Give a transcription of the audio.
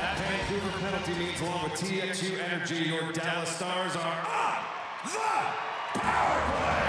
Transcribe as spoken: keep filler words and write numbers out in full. That Vancouver penalty means along with T X U Energy, your Dallas Stars are on the power play!